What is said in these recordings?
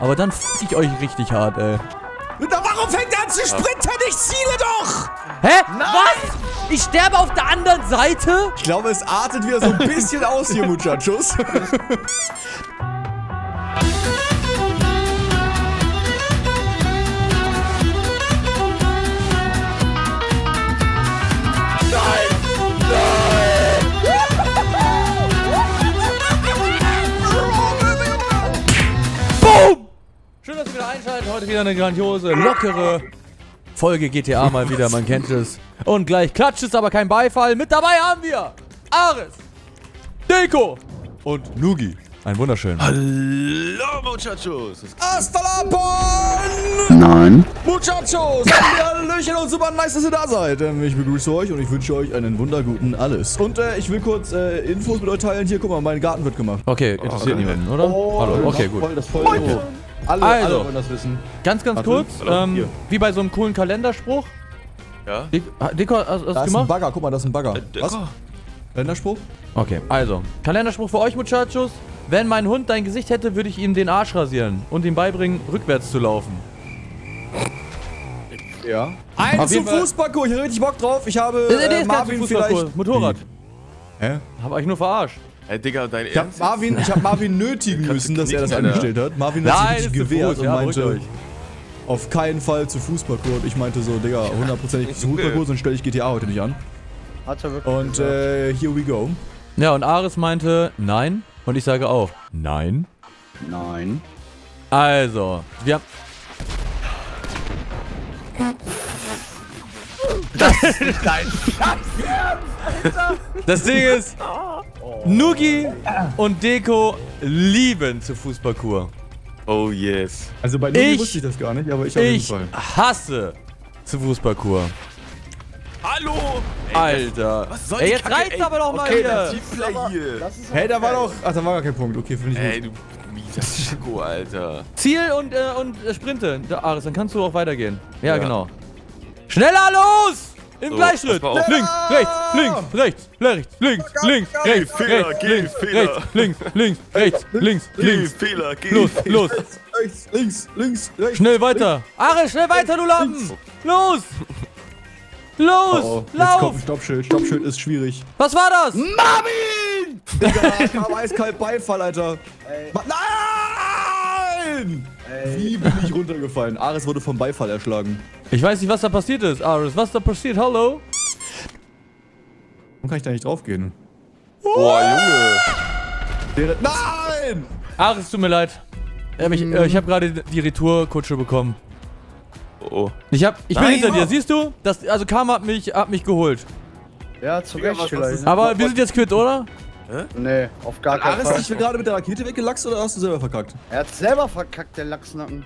Aber dann f*** ich euch richtig hart, ey. Warum fängt er an zu sprinten? Ich ziele doch! Hä? Nein. Was? Ich sterbe auf der anderen Seite? Ich glaube, es artet wieder so ein bisschen aus hier, Muchachos. Schön, dass ihr wieder einschaltet. Heute wieder eine grandiose, lockere Folge GTA mal wieder. Man kennt es. Und gleich klatscht es, aber kein Beifall. Mit dabei haben wir Ares, Deko und Nugi. Ein wunderschönen. Hallo, Muchachos. Hasta la Pon! Nein. Muchachos, Hallöchen und super nice, dass ihr da seid. Ich begrüße euch und ich wünsche euch einen wunderguten alles. Und ich will kurz Infos mit euch teilen. Hier, guck mal, mein Garten wird gemacht. Okay, interessiert niemanden, oder? Oh, hallo, okay, gut. Voll, das voll alle wollen das wissen. Ganz kurz, wie bei so einem coolen Kalenderspruch. Ja. Deko, hast du gemacht? Das ist ein Bagger, guck mal, das ist ein Bagger. Was? Kalenderspruch? Okay, also, Kalenderspruch für euch, Muchachos. Wenn mein Hund dein Gesicht hätte, würde ich ihm den Arsch rasieren und ihm beibringen, rückwärts zu laufen. Ja. Ein zum Fußballkurs, ich habe richtig Bock drauf. Ich habe Marvin vielleicht... Motorrad. Hä? Hab euch nur verarscht. Ey, Digga, dein Ernst? Ich hab Marvin nötigen müssen, dass er das angestellt hat. Marvin hat sich nicht gewehrt und meinte, auf keinen Fall zu Fußballkurs. Ich meinte so, Digga, hundertprozentig zu Fußballkurs, sonst stelle ich GTA heute nicht an. Hat er wirklich und here we go. Ja, und Ares meinte, nein. Und ich sage auch, nein. Nein. Also, wir haben... Das ist dein Scheiß! Das Ding ist... Nugi und Deko lieben zu Fußballkur. Oh yes. Also bei Nugi wusste ich das gar nicht, aber ich auf jeden Fall. Ich hasse zu Fußballkur. Hallo! Ey, Alter! Was soll ey, jetzt Kacke, reicht's ey, aber doch mal wieder! Hey, da war doch... Ach, da war gar kein Punkt. Okay, finde ich ey, gut. Du mieses Schoko, Alter. Ziel und Sprinte. Da, Ares, dann kannst du auch weitergehen. Ja, genau. Schneller los! Im Gleichschritt! Links, rechts, links, rechts, rechts, links, links, rechts, rechts, links, rechts, links, links, rechts, links, links. Los, los! Rechts, links, links, rechts. Schnell weiter! Ares, schnell weiter, du Lappen! Los! Los! Oh, lauf! Stoppschild, Stoppschild ist schwierig. Was war das? Marvin! Digga, ich hab eiskalt Beifall, Alter. Ey. Nein! Ey. Wie bin ich runtergefallen? Ares wurde vom Beifall erschlagen. Ich weiß nicht, was da passiert ist, Ares. Was da passiert? Hallo? Warum kann ich da nicht drauf gehen? Boah, Junge! Nein! Ares, tut mir leid. Ich hab gerade die Retourkutsche bekommen. Oh. Ich bin hinter dir, siehst du? Das, also Karma hat mich geholt. Ja, zu Recht vielleicht. Aber wir sind jetzt quitt, oder? Hä? Nee, auf gar keinen Fall. Ares, dich gerade mit der Rakete weggelaxt oder hast du selber verkackt? Er hat selber verkackt, der Lachsnacken.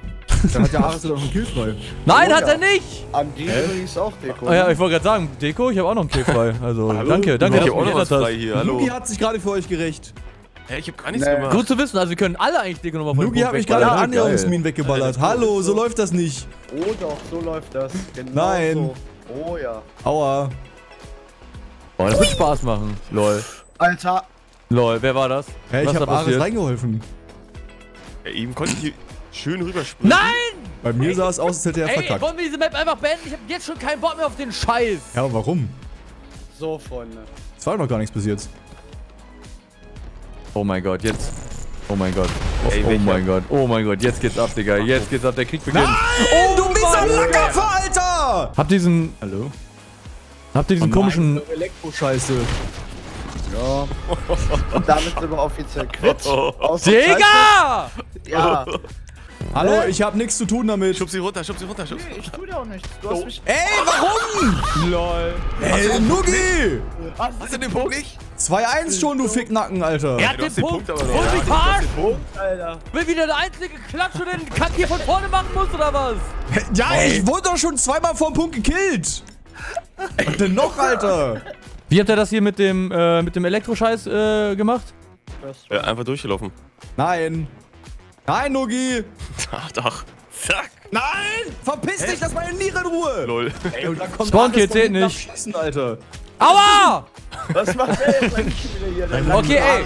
Dann hat der Ares doch einen Kill frei. Nein, hat er nicht! An die übrigens auch Deko. Ja, ich wollte gerade sagen, Deko, ich habe auch noch einen Kill frei. Also, danke, dass du mich erinnert hast. Nugi hat sich gerade für euch gerecht. Hä, ich hab gar nichts gemacht. Gut zu wissen, also wir können alle eigentlich Deko nochmal von Nugi hat mich gerade Annäherungsminen weggeballert. Hallo, so läuft das nicht. Oh doch, so läuft das. Genau nein. So. Oh ja. Aua. Oh, das wird Spaß machen. Lol. Alter. Lol, wer war das? Hä, ich hab Ares reingeholfen. Ja, eben konnte ich schön rüberspringen. Nein! Bei mir sah es aus, als hätte er verkackt. Wollen wir diese Map einfach beenden? Ich hab jetzt schon keinen Bock mehr auf den Scheiß. Ja, aber warum? So, Freunde. Es war noch gar nichts bis jetzt. Oh mein Gott, jetzt. Oh mein Gott. Oh mein Gott, jetzt geht's ab, Digga. Jetzt geht's ab, der Krieg beginnt. Nein! Oh, du bist ein Lackerfer, Alter! Habt ihr diesen komischen... Elektro-Scheiße. Ja. Und damit sind wir offiziell quitt. Digga! Ja. Hallo, ich hab nichts zu tun damit. Schub sie runter. Nee, ich tu da auch nichts. Du hast mich... Ey, warum? Lol. Ey, Nugi! Hast du den Punkt nicht? 2-1 schon, du Ficknacken, Alter. Er hat den Punkt. Und mich verarscht. Will wieder der einzige Klatsch und den Kack hier von vorne machen muss, oder was? Ja, ich wurde doch schon zweimal vor dem Punkt gekillt. Und denn noch, Alter? Wie habt ihr das hier mit dem Elektroscheiß gemacht? Ja, einfach durchgelaufen. Nein. Nein, Nugi! Ach doch. Zack! Nein! Verpiss dich, lass meine Niere in Ruhe! Lol. Ey, und da kommt Spawn-Kill zählt nicht. Alter. Aua! Was macht der jetzt eigentlich wieder hier? Okay, ey.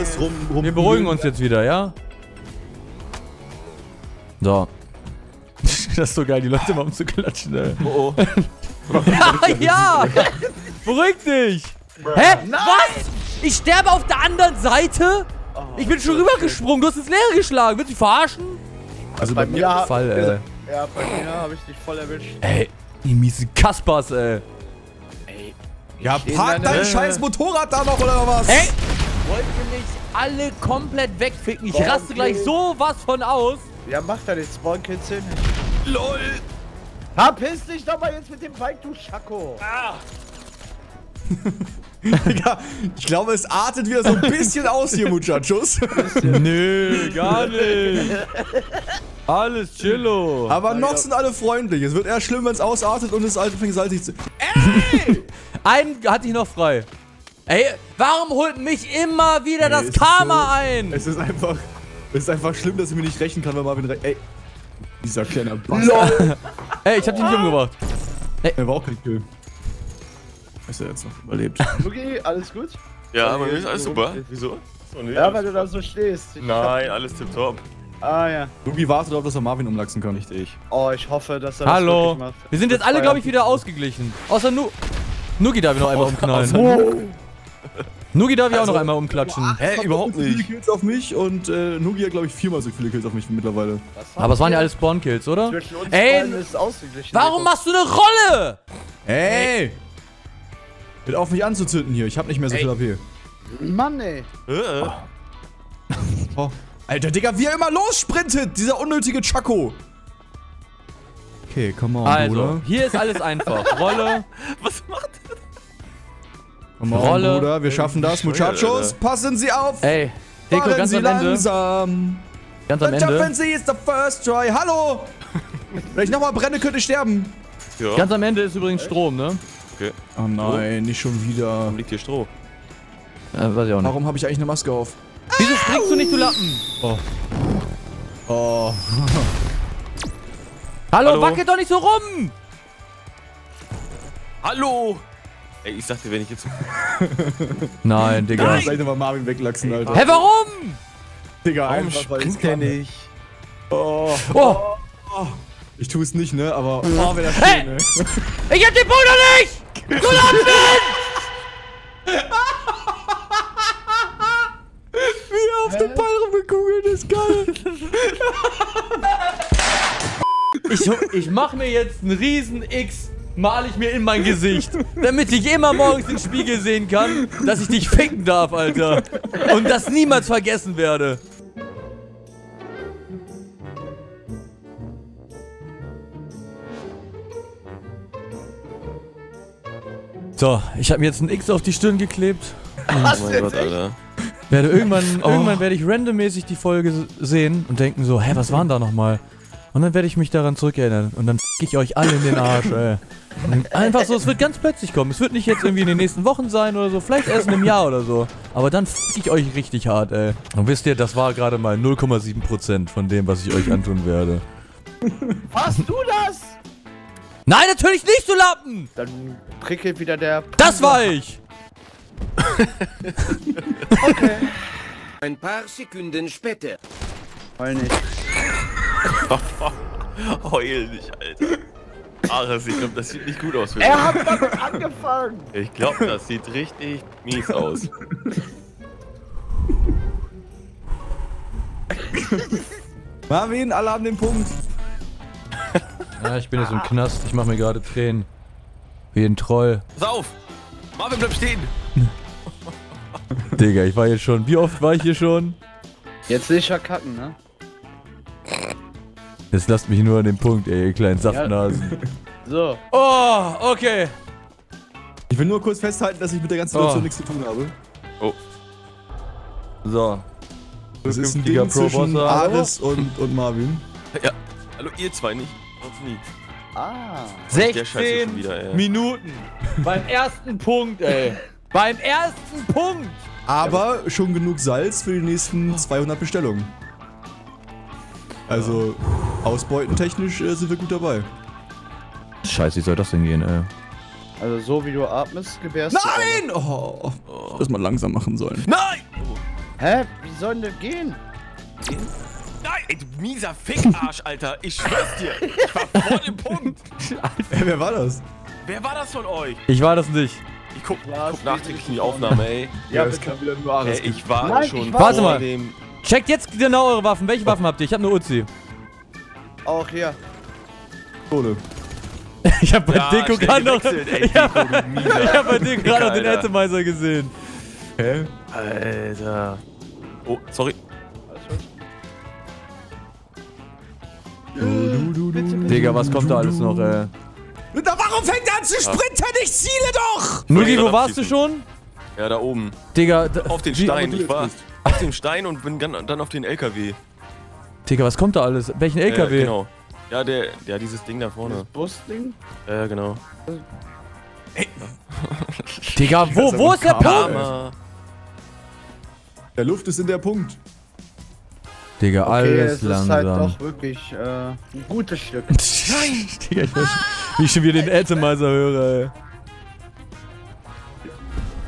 Wir beruhigen uns jetzt wieder, ja? So. Das ist so geil, die Leute mal umzuklatschen, ey. Oh, oh. Ja, ja! Beruhig dich! Hä? Nein. Was? Ich sterbe auf der anderen Seite? Oh, ich bin schon rübergesprungen, du hast ins Leere geschlagen. Willst du mich verarschen? Also bei mir auf Fall, ey. Ja, bei mir hab ich dich voll erwischt. Ey, die miesen Kaspers, ey. Ey. Ja, park dein scheiß Motorrad da noch, oder was? Ey! Wollt ihr mich alle komplett wegficken? Ich raste gleich sowas von aus. Ja, mach da den Spawn-Kids hin. LOL! Verpiss dich doch mal jetzt mit dem Bike, du Schacko! Ah. Digga, ich glaube, es artet wieder so ein bisschen aus hier, Muchachos. Nö, gar nicht. Alles chillo. Aber noch sind alle freundlich. Es wird eher schlimm, wenn es ausartet und es anfängt salzig zu... Ey! Einen hatte ich noch frei. Ey, warum holt mich immer wieder das Karma so, ein? Es ist einfach schlimm, dass ich mir nicht rächen kann, weil Marvin recht... Ey, dieser kleine Bastard. Ey, ich hab dich nicht umgebracht. Ey. Er war auch kein Kill. Ist er jetzt noch überlebt. Okay, alles gut? Ja, aber ist alles super. Wieso? So, nee, ja, weil du da so stehst. Nein, alles tipptopp. Ah ja. Lugi wartet darauf, dass er Marvin umlachsen kann, nicht ich. Oh, ich hoffe, dass er das wirklich macht. Hallo. Wir sind jetzt alle, glaube ich, wieder ausgeglichen. Außer Nugi darf ich noch einmal umknallen. Oh. Nugi darf ich auch noch einmal umklatschen. Hä, überhaupt nicht. Viele Kills auf mich und Nugi hat, glaube ich, viermal so viele Kills auf mich mittlerweile. Aber es waren ja alle Spawn-Kills, oder? Ey, warum machst du eine Rolle? Ey! Hört auf mich anzuzünden hier, ich hab nicht mehr so viel AP. Mann, ey. Oh. Alter, Digga, wie er immer lossprintet, dieser unnötige Chaco. Okay, come on, also, Bruder. Hier ist alles einfach. Rolle. Was macht er? Come on, Rolle. Bruder, wir schaffen das. Muchachos, passen Sie auf. Ey, Deko, ganz am Ende. Langsam. Ganz am Ende. Schaffen Sie ist the first try. Hallo. Wenn ich nochmal brenne, könnte ich sterben. Ja. Ganz am Ende ist übrigens Strom, ne? Okay. Oh nein, nicht schon wieder. Warum liegt hier Stroh? Ja, weiß ich auch nicht. Warum habe ich eigentlich eine Maske auf? Wieso springst du nicht, du Lappen? Oh. Oh. Hallo, wackel doch nicht so rum! Hallo! Ey, ich dachte, wenn ich jetzt... Nein, Digga. Nein. Vielleicht mal Marvin weglachsen, Alter. Hä, warum? Digga, warum springt der nicht? Oh. Oh. Oh. Ich tue es nicht, ne? Aber... Oh, wenn das hey! Schön, ne? Ich hab den Bruder nicht! Du Lappen! Wie er auf den Ball rumgekugelt ist, geil! Ich mach mir jetzt einen riesen X, mal ich mir in mein Gesicht, damit ich immer morgens den Spiegel sehen kann, dass ich dich ficken darf, Alter. Und das niemals vergessen werde. So, ich habe mir jetzt ein X auf die Stirn geklebt. Oh mein Gott, Alter. Werde irgendwann werde ich randommäßig die Folge sehen und denken so, hä, was waren da nochmal? Und dann werde ich mich daran zurückerinnern und dann fick ich euch alle in den Arsch, ey. Und einfach so, es wird ganz plötzlich kommen. Es wird nicht jetzt irgendwie in den nächsten Wochen sein oder so, vielleicht erst in einem Jahr oder so. Aber dann fick ich euch richtig hart, ey. Und wisst ihr, das war gerade mal 0,7% von dem, was ich euch antun werde. Hast du das? Nein, natürlich nicht, du Lappen! Dann prickelt wieder der... Das war ich! Okay. Ein paar Sekunden später. Heul nicht. Heul nicht, Alter. Ares, ich glaube, das sieht nicht gut aus für mich. Er hat damit angefangen! Ich glaube, das sieht richtig mies aus. Marvin, alle haben den Punkt. Ja, ich bin jetzt im Knast, ich mache mir gerade Tränen. Wie ein Troll. Pass auf! Marvin, bleib stehen! Digga, ich war hier schon. Wie oft war ich hier schon? Jetzt will ich ja kacken, ne? Jetzt lasst mich nur an den Punkt, ey, ihr kleinen Saftnasen. Ja. So. Oh, okay. Ich will nur kurz festhalten, dass ich mit der ganzen Situation nichts zu tun habe. Oh. So. Das ist ein Ding zwischen Ares und Marvin. Ja. Hallo, ihr zwei nicht. Nie. Ah. 16 wieder, Minuten. Beim ersten Punkt, ey. Beim ersten Punkt. Aber schon genug Salz für die nächsten 200 Bestellungen. Also, ausbeutentechnisch sind wir gut dabei. Scheiße, wie soll das denn gehen, ey? Also, so wie du atmest, gebärst du... Nein! Oh, das mal langsam machen sollen. Nein! Hä? Wie soll denn das gehen? Nein! Ey, du mieser Fickarsch, Alter. Ich schwör's dir. Ich war vor dem Punkt. Ey, wer war das? Wer war das von euch? Ich war das nicht. Ich guck, nach der Knieaufnahme, ey. Ja, das kann wieder nur alles. Ey, ich war schon vor dem... Checkt jetzt genau eure Waffen. Welche Waffen habt ihr? Ich hab eine Uzi. Auch hier. Kohle. Ich hab bei Deko gerade noch... Ich hab bei Deko gerade noch den Atomizer gesehen. Hä? Alter. Oh, sorry. Digga, was kommt da alles noch, ey? Warum fängt er an zu sprinten? Ich ziele doch! Nugi, wo warst du schon? Ja, da oben. Digga, auf den Stein, ich war auf dem Stein und bin dann auf den LKW. Digga, was kommt da alles? Welchen LKW? Genau. Ja, dieses Ding da vorne. Das Busding? Ja, genau. Ey. Digga, wo ist der Punkt? Der Luft ist in der Punkt. Digga, okay, alles langsam. Das ist halt doch wirklich ein gutes Stück. Nein! Digga, ich weiß schon, wie ich schon wieder den Atomizer höre,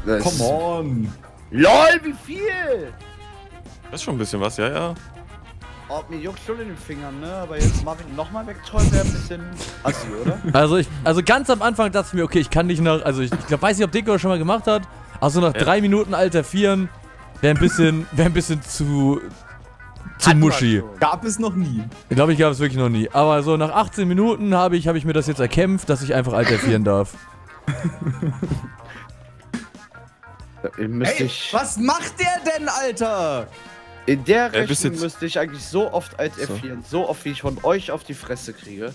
ey. Come on! LOL, wie viel? Das ist schon ein bisschen was, ja, ja. Oh, mir juckt schon in den Fingern, ne? Aber jetzt Marvin nochmal wegtrollen wäre ein bisschen assi, oder? Also ganz am Anfang dachte ich mir, okay, ich kann nicht nach... Also ich glaub, weiß nicht, ob Deko das schon mal gemacht hat. Also nach 3 Minuten alter Vieren wäre ein bisschen zu muschi. Gab es noch nie. Ich glaube, ich gab es wirklich noch nie. Aber so nach 18 Minuten habe ich mir das jetzt erkämpft, dass ich einfach alterfieren darf. Ey, was macht der denn, Alter? In der Richtung müsste ich eigentlich so oft alterfieren. So oft, wie ich von euch auf die Fresse kriege.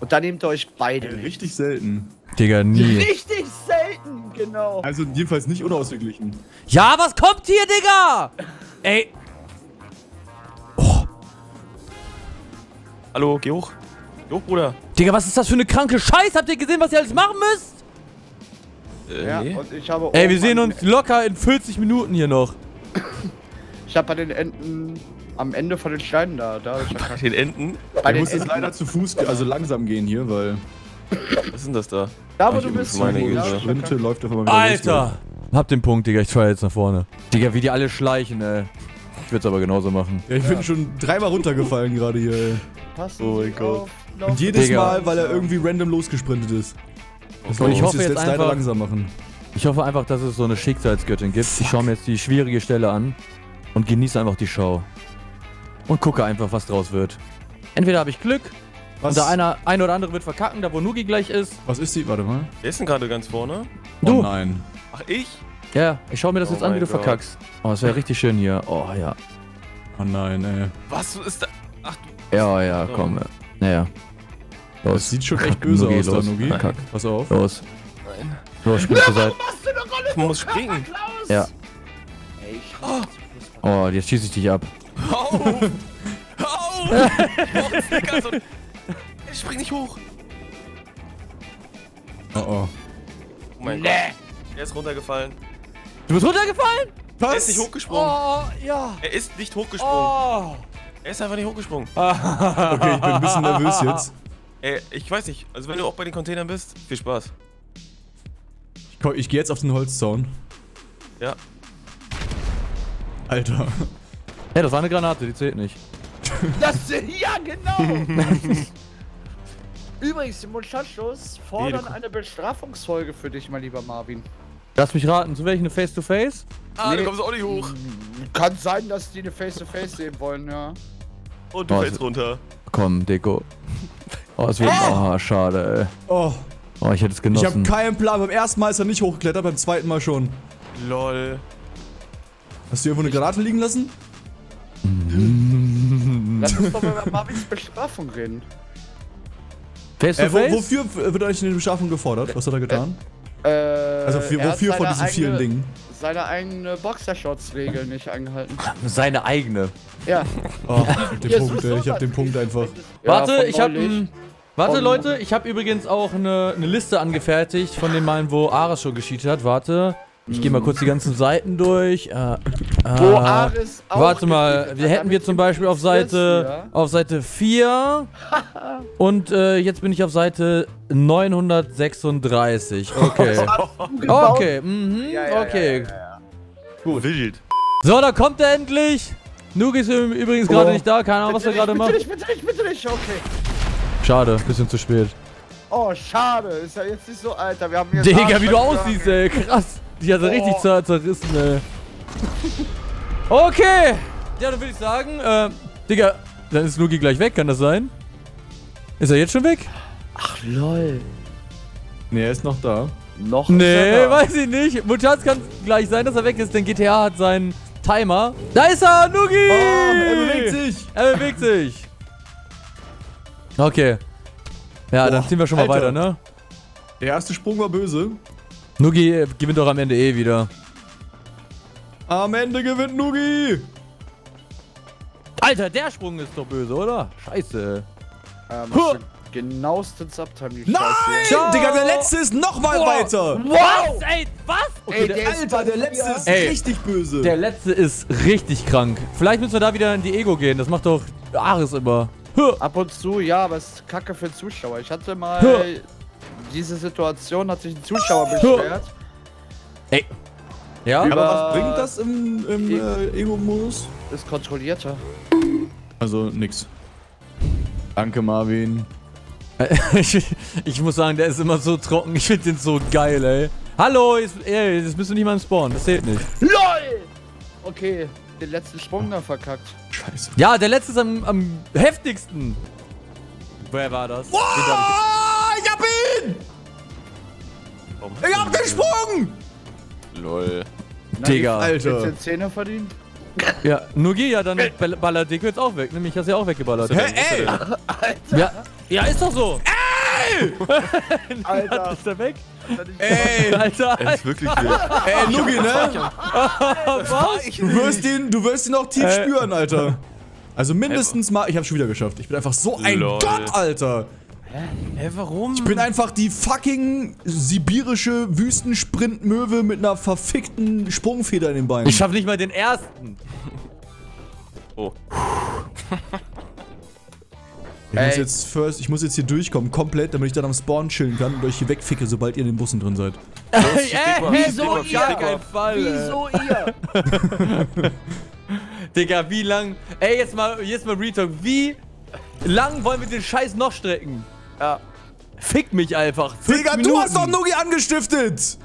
Und dann nehmt ihr euch beide. Richtig selten. Digga, nie. Richtig selten, genau. Also jedenfalls nicht unausgeglichen. Ja, was kommt hier, Digga? Ey. Hallo, geh hoch. Geh hoch, Bruder. Digga, was ist das für eine kranke Scheiße? Habt ihr gesehen, was ihr alles machen müsst? Ja, nee. Und ich habe... Ey, wir sehen uns locker in 40 Minuten hier noch. Ich hab bei den Enten... Am Ende von den Steinen da ich bei den Enten? Bei du musst jetzt leider zu Fuß, also langsam gehen hier, weil... Was ist denn das da? Da, wo du bist. Sprinte läuft auf einmal Alter! Hab den Punkt, Digga. Ich try jetzt nach vorne. Digga, wie die alle schleichen, ey. Ich würde es aber genauso machen. Ja, ich bin schon 3-mal runtergefallen gerade hier, ey. Oh mein Gott. Und jedes Digga. Mal, weil er irgendwie random losgesprintet ist. Okay. Und ich hoffe jetzt einfach, langsam machen. Ich hoffe einfach, dass es so eine Schicksalsgöttin gibt. Fuck. Ich schaue mir jetzt die schwierige Stelle an und genieße einfach die Show. Und gucke einfach, was draus wird. Entweder habe ich Glück, was? Und ein oder andere wird verkacken, da wo Nugi gleich ist. Was ist die? Warte mal. Wer ist denn gerade ganz vorne? Du. Oh nein. Ach, ich? Ja, ich schau mir das jetzt an, wie du verkackst. Oh, das wäre richtig schön hier. Oh, ja. Oh nein, ey. Was ist da? Ach du... Ja, ja, komm. Naja. Das sieht schon echt böse aus, da, Nugi. Pass auf. Los. Nein. Los, spring zur Seite. Man muss springen. Ja. Oh, jetzt schieße ich dich ab. Hau auf! Hau auf! Ich spring nicht hoch. Oh, oh. Oh mein Gott. Er ist runtergefallen. Du bist runtergefallen? Was? Er ist nicht hochgesprungen. Oh, ja. Er ist nicht hochgesprungen. Oh. Er ist einfach nicht hochgesprungen. Okay, ich bin ein bisschen nervös jetzt. Ey, ich weiß nicht. Also wenn du auch bei den Containern bist, viel Spaß. Ich gehe jetzt auf den Holzzaun. Ja. Alter. Hey, das war eine Granate, die zählt nicht. Ja, genau. Übrigens, die Muchachos fordern eine Bestrafungsfolge für dich, mein lieber Marvin. Lass mich raten, zu welchen? Eine Face-to-Face? Ah, nee, du kommst auch nicht hoch. Kann sein, dass die eine Face-to-Face sehen wollen, ja. Und du fällst runter. Komm, Deko. Oh, es wird... Oh, schade, ey. Oh. Oh, ich hätte es genossen. Ich hab keinen Plan. Beim ersten Mal ist er nicht hochgeklettert, beim zweiten Mal schon. Lol. Hast du irgendwo eine Granate liegen lassen? Lass uns doch mal über Marvins Bestrafung reden. Face to face? Wofür wird euch eine Bestrafung gefordert? Was hat er getan? Also wofür von diesen vielen Dingen? Seine eigene Boxershorts-Regel nicht eingehalten. Seine eigene? Ja. Oh, ich hab den Punkt einfach. Warte, warte Leute, ich hab übrigens auch eine Liste angefertigt von den Malen, wo Ares schon gescheatet hat. Warte, ich geh mal kurz die ganzen Seiten durch. Wo Ares auch... Warte mal, hätten wir zum Beispiel auf Seite 4 und jetzt bin ich auf Seite 936. Okay. Okay, ja, ja, okay. Ja, ja, ja. Gut. So, da kommt er endlich. Nuki ist übrigens gerade nicht da, keine Ahnung, was er gerade macht. Bitte nicht, okay. Schade, bisschen zu spät. Oh, schade, ist ja jetzt nicht so, Alter, wir haben jetzt... Digga, wie du aussiehst, ey, krass. Die hat er richtig zerrissen, ey. Okay, ja, dann würde ich sagen, Digga, dann ist Nuki gleich weg, kann das sein? Ist er jetzt schon weg? Ach, lol. Nee, er ist noch da. Noch nee, weiß ich nicht. Muchas kann gleich sein, dass er weg ist, denn GTA hat seinen Timer. Da ist er, Nuki! Er bewegt sich. Okay. Ja, dann ziehen wir schon mal weiter, ne? Der erste Sprung war böse. Nuki gewinnt doch am Ende eh wieder. Am Ende gewinnt Nuki! Alter, der Sprung ist doch böse, oder? Scheiße. Genauestens Abtime. Nein! Scheiße. Digga, der letzte ist nochmal weiter! Was? Ey, was? Okay, ey, der letzte ist richtig böse. Der letzte ist richtig krank. Vielleicht müssen wir da wieder in die Ego gehen. Das macht doch Ares immer. Ab und zu, ja, aber es ist kacke für den Zuschauer. Ich hatte mal diese Situation, hat sich ein Zuschauer beschwert. Ey. Ja? Über aber was bringt das im Ego-Modus? Ist kontrollierter. Also nix. Danke, Marvin. Ich muss sagen, der ist immer so trocken. Ich finde den so geil, ey. Hallo, jetzt bist du nicht mal im Spawn. Das zählt nicht. LOL! Okay, den letzten Sprung da verkackt. Scheiße. Ja, der letzte ist am heftigsten. Wer war das? Wow, ich hab ihn! Ich hab den Sprung! LOL. Digga. Alter. Hast du jetzt 10er verdient? Ja, Nuki, ja, dann ballert Deko jetzt auch weg. Nämlich hast du ja auch weggeballert. Hä, ey! Alter! Ja, ist doch so! Ey! Alter! Ist er weg? Ey! Alter! Er ist wirklich weg. Ey, Nuki, ne? Was? Du wirst ihn auch tief spüren, Alter. Also mindestens mal... Ich hab's schon wieder geschafft. Ich bin einfach so ein Gott, Alter! Hä, warum? Ich bin einfach die fucking sibirische Wüstensprintmöwe mit einer verfickten Sprungfeder in den Beinen. Ich schaff nicht mal den ersten. Oh. Ich muss jetzt hier durchkommen, komplett, damit ich dann am Spawn chillen kann und euch hier wegficke, sobald ihr in den Bussen drin seid. Wieso ihr? Wieso ihr? Digga, wie lang... Ey, jetzt mal Retalk, wie lang wollen wir den Scheiß noch strecken? Ja. Fick mich einfach. Digga, du hast doch Nuki angestiftet!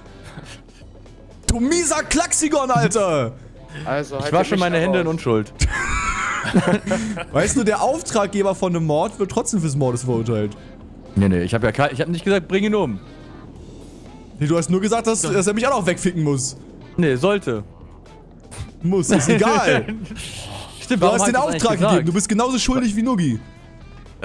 Du mieser Klaxigon, Alter! Also, ich wasche meine Hände in Unschuld. Weißt du, der Auftraggeber von einem Mord wird trotzdem fürs Mordes verurteilt. Nee, ich hab nicht gesagt, bring ihn um. Nee, du hast nur gesagt, dass er mich auch noch wegficken muss. Nee, sollte. Muss, ist egal. Stimmt, du hast den Auftrag gegeben, du bist genauso schuldig wie Nuki.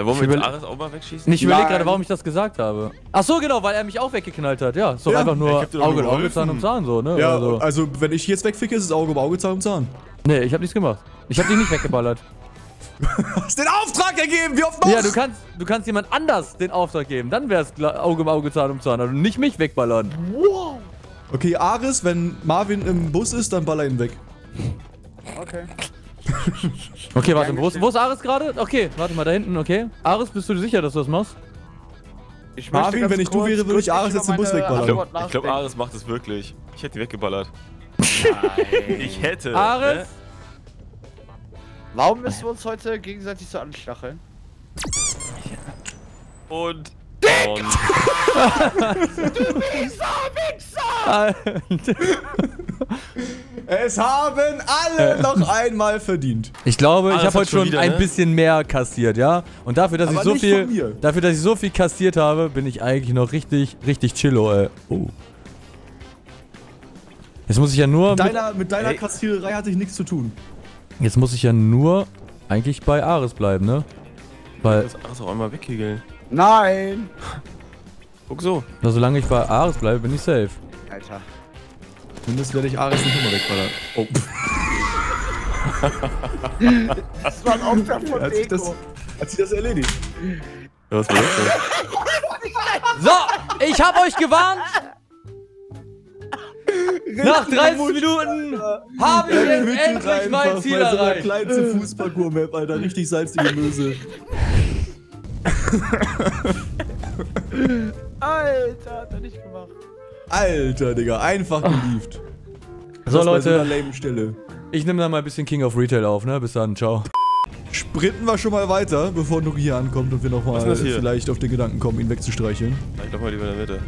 Wollen wir Ares auch mal wegschießen? Ich überlege gerade, warum ich das gesagt habe. Ach so, genau, weil er mich auch weggeknallt hat. Ja, so einfach nur Auge um Auge, Zahn um Zahn, so, ne? Ja, so. Also wenn ich jetzt wegficke, ist es Auge um Auge, Zahn um Zahn. Nee, ich hab nichts gemacht. Ich hab dich nicht weggeballert. Du hast den Auftrag gegeben, wie oft noch? Ja, du kannst jemand anders den Auftrag geben. Dann wär's Auge um Auge, Zahn um Zahn. Also nicht mich wegballern. Wow. Okay, Ares, wenn Marvin im Bus ist, dann baller ihn weg. Okay. Okay, warte, wo ist Ares gerade? Okay, warte mal, da hinten, okay. Ares, bist du dir sicher, dass du das machst? Ich Marvin, wenn ich du wäre, würde ich Ares jetzt den Bus wegballern. Ich glaube, Ares macht es wirklich. Ich hätte die weggeballert. Nein. Ich hätte. Ares? Ne? Warum müssen wir uns heute gegenseitig so anstacheln? Und... Du Wichser! Es haben alle noch einmal verdient. Ich glaube, ich habe heute schon wieder, ein bisschen mehr kassiert, ja? Und dafür, dass ich so viel kassiert habe, bin ich eigentlich noch richtig chillo, ey. Oh. Jetzt muss ich ja nur... Mit deiner Kassiererei hatte ich nichts zu tun. Jetzt muss ich ja nur eigentlich bei Ares bleiben, ne? Weil... Ich muss Ares auch einmal wegkegeln. Nein! Guck so. Na, solange ich bei Ares bleibe, bin ich safe. Alter. Zumindest werde ich Ares nicht immer wegballern. Oh. Das war ein Auftrag von Deko. Hat sich das erledigt? Ja, was war das? So, ich hab euch gewarnt! Nach 30 Minuten habe ich endlich mein Ziel erreicht. So eine kleinste Fußball-Gourmet, Alter. Richtig salzige Möse. Alter, hat er nicht gemacht. Alter, Digga, einfach gelieft. So, Leute. Bei so einer lame Stelle. Ich nehme da mal ein bisschen King of Retail auf, ne? Bis dann, ciao. Sprinten wir schon mal weiter, bevor Nuki hier ankommt und wir nochmal vielleicht auf den Gedanken kommen, ihn wegzustreicheln. Ich doch mal lieber in der Mitte.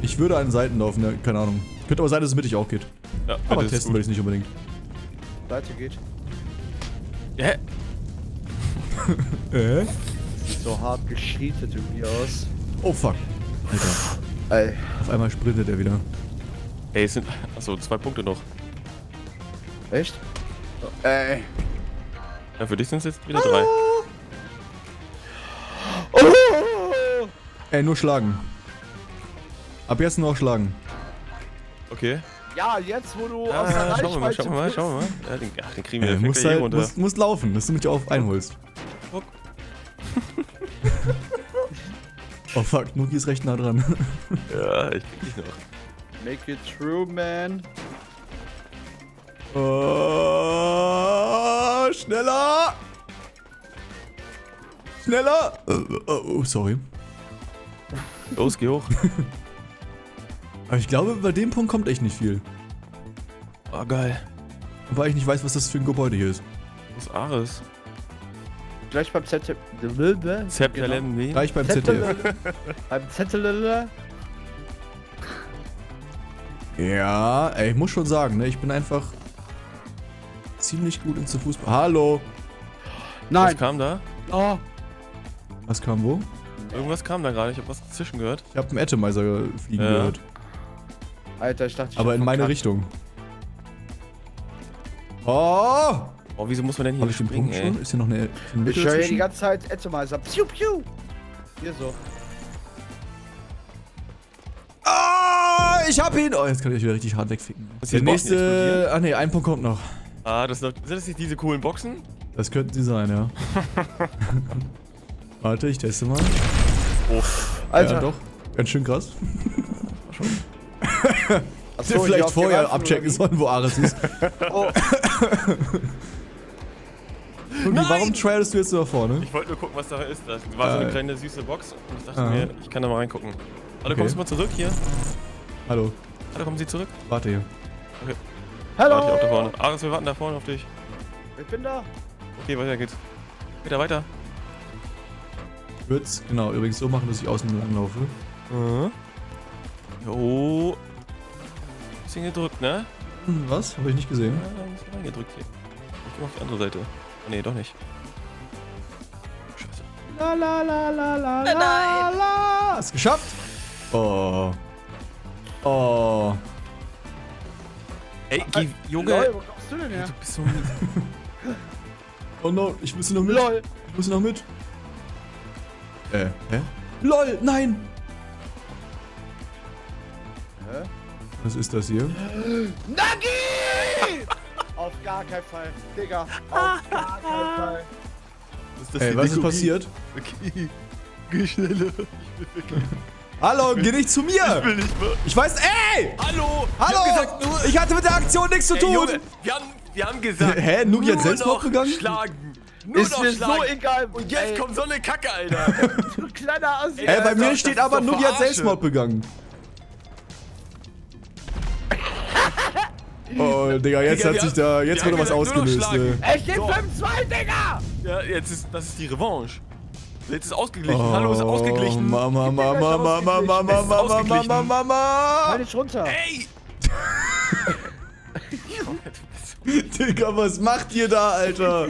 Ich würde einen Seitenlauf, ne? Keine Ahnung. Könnte aber sein, dass es mittig auch geht. Ja, aber testen würde ich es nicht unbedingt. Seite geht. Hä? Sieht so hart geschietet irgendwie aus. Oh fuck. Alter. Auf einmal sprintet er wieder. Ey, es sind. Achso, 2 Punkte noch. Echt? Ey. Ja, für dich sind es jetzt wieder 3. Oh. Ey, nur schlagen. Ab jetzt nur noch schlagen. Okay. Ja, jetzt wo du aus der Reichweite bist. Schauen wir mal. Ja, den kriegen wir muss halt, runter. Muss laufen, dass du mich auf einholst. Oh, oh fuck, Nuki ist recht nah dran. Ja, ich krieg dich noch. Make it true, man. Oh, schneller! Schneller! Oh, sorry. Los, geh hoch. Aber ich glaube, bei dem Punkt kommt echt nicht viel. Oh, geil. Wobei ich nicht weiß, was das für ein Gebäude hier ist. Was Ares? Gleich beim ZTF. Genau. Gleich beim ZTF. Beim ZTF. Ja, ey, ich muss schon sagen, ne, ich bin einfach ziemlich gut ins Fußball. Hallo! Nein! Was kam da? Oh! Was kam wo? Irgendwas kam da gerade, ich hab was dazwischen gehört. Ich hab einen Atomizer fliegen gehört. Alter, ich dachte, ich aber in meine Richtung. Oh! Oh, wieso muss man denn hier hab springen, ich den Punkt schon? Ist hier noch eine Mitte? Ich höre hier die ganze Zeit Atomizer. Piu, piu! Hier so. Ah! Ich hab ihn! Oh, jetzt kann ich wieder richtig hart wegficken. Der nächste... Ah ne, ein Punkt kommt noch. Ah, das sind das nicht diese coolen Boxen? Das könnten sie sein, ja. Warte, ich teste mal. Oh. Alter. Ja, doch. Ganz schön krass. Schon. Hast du vielleicht vorher abchecken sollen, wo Ares ist. Oh. Nein! Warum trailst du jetzt so da vorne? Ich wollte nur gucken, was da ist. Das war so eine kleine süße Box und ich dachte mir, ich kann da mal reingucken. Hallo, kommst du mal zurück hier? Hallo. Hallo, kommen Sie zurück? Warte hier. Okay. Hallo! Warte ich auch da vorne. Ares, wir warten da vorne auf dich. Ich bin da. Okay, weiter geht's. Wieder weiter. Wird's genau übrigens so machen, dass ich außen langlaufe. Mhm. Jo. Bisschen gedrückt, ne? Was? Hab ich nicht gesehen. Ja, ein bisschen reingedrückt hier. Ich geh auf die andere Seite. Oh, ne, doch nicht. Scheiße. La la la la la la la. Hast geschafft? Oh. Oh. Ey, geh, Junge. Lol, wo kommst du denn her? Du bist so mit. Oh no, ich muss noch mit. Lol. Ich muss noch mit. Hä? LOL, nein! Hä? Was ist das hier? Nuki! Auf gar keinen Fall, Digga. Auf gar keinen Fall. Ey, was ist passiert? Okay. Geh schneller. Hallo, geh nicht zu mir! Ich will nicht mehr. Ich weiß, ey! Hallo! Hallo! Gesagt, nur ich hatte mit der Aktion nichts zu tun! Junge, wir haben gesagt... Hä? Nuki hat Selbstmord begangen? Schlagen. Nur ist mir so egal. Und jetzt kommt so eine Kacke, Alter. Du kleiner Assi. Ey, bei mir steht aber nur, die hat Selbstmord begangen. Oh, Digga, jetzt Digga, hat sich da. Jetzt wurde was ausgelöst. Ne. Ey, steht 5-2, Digga! Ja, jetzt ist. Das ist die Revanche. Jetzt ist ausgeglichen. Oh, hallo, ist ausgeglichen. Mama, Mama, Mama, Mama, Mama, Mama, Mama. Halt dich runter. Ey! Digga, was macht ihr da, Alter?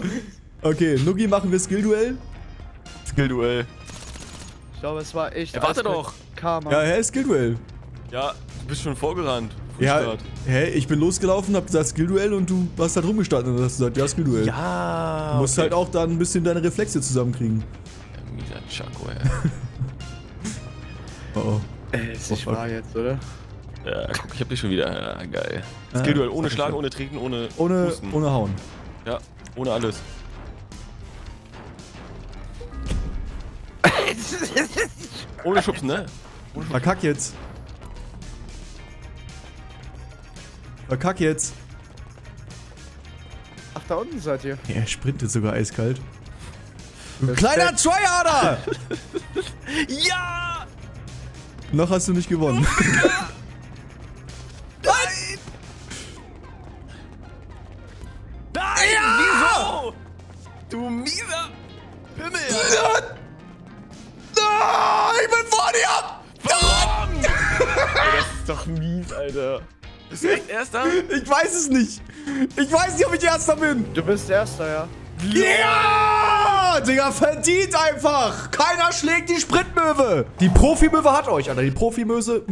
Okay, Nuki, machen wir Skill-Duell? Skill-Duell. Ich glaube, es war echt. Ja, warte doch! Karma. Ja, hä, Skill-Duell. Ja, du bist schon vorgerannt. Ja, hä, ich bin losgelaufen, hab gesagt Skill-Duell und du hast da halt rumgestanden und hast gesagt, ja, Skill-Duell. Ja! Du musst halt auch dann ein bisschen deine Reflexe zusammenkriegen. Ja, mieser Chaco, ey. Oh. Ey, ist nicht wahr jetzt, oder? Ja, guck, ich hab dich schon wieder. Ja, geil. Skill-Duell, ohne Schlagen, ohne Treten, ohne Husten. Ohne Hauen. Ja, ohne alles. Ohne Schubsen, ne? Verkack jetzt. Verkack jetzt. Ach, da unten seid ihr. Ja, er sprintet sogar eiskalt. Kleiner Tryharder! Ja! Noch hast du nicht gewonnen. Nein! dieser Pimmel! Ah, ich bin vor dir! Warum? Ey, das ist doch mies, Alter. Bist du echt Erster? Ich weiß es nicht. Ich weiß nicht, ob ich Erster bin. Du bist Erster, ja. Ja! Digga, verdient einfach! Keiner schlägt die Spritmöwe! Die Profimöwe hat euch, Alter. Die Profimöse...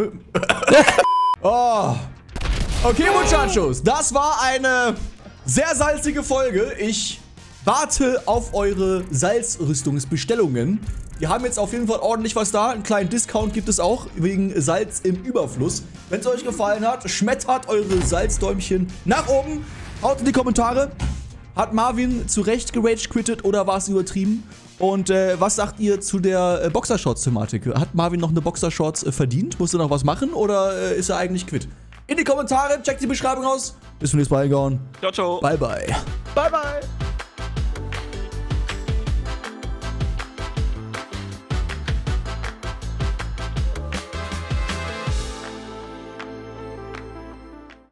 Oh. Okay, Muchachos. Das war eine sehr salzige Folge. Ich warte auf eure Salzrüstungsbestellungen. Wir haben jetzt auf jeden Fall ordentlich was da. Einen kleinen Discount gibt es auch, wegen Salz im Überfluss. Wenn es euch gefallen hat, schmettert eure Salzdäumchen nach oben. Haut in die Kommentare. Hat Marvin zu Recht gerage-quittet oder war es übertrieben? Und was sagt ihr zu der Boxershorts-Thematik? Hat Marvin noch eine Boxershorts verdient? Musste noch was machen oder ist er eigentlich quitt? In die Kommentare, checkt die Beschreibung aus. Bis zum nächsten Mal, ciao, ciao. Bye, bye. Bye, bye.